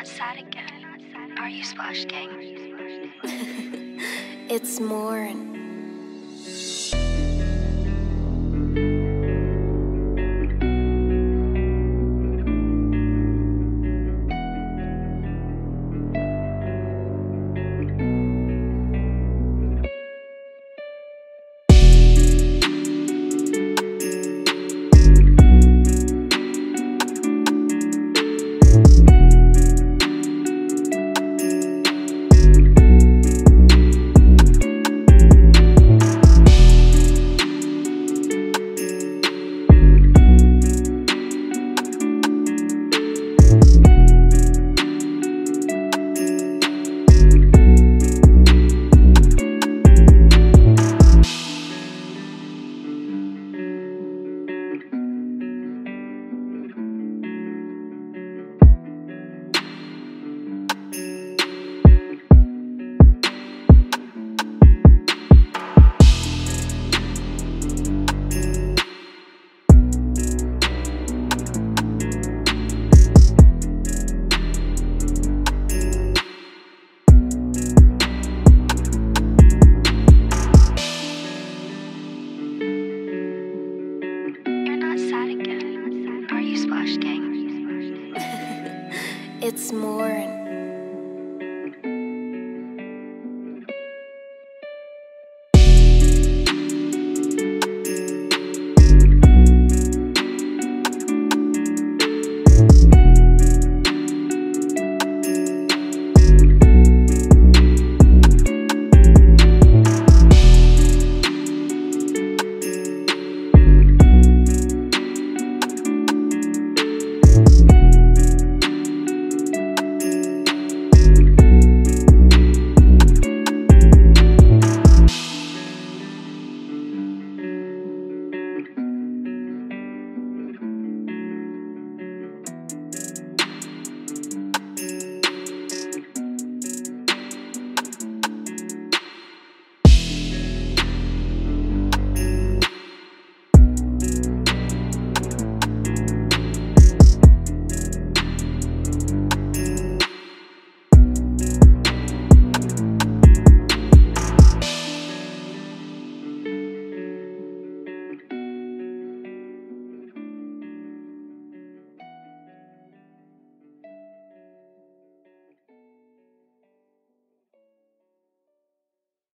outside again. Are you Splash Gang? It's Morn. It's more.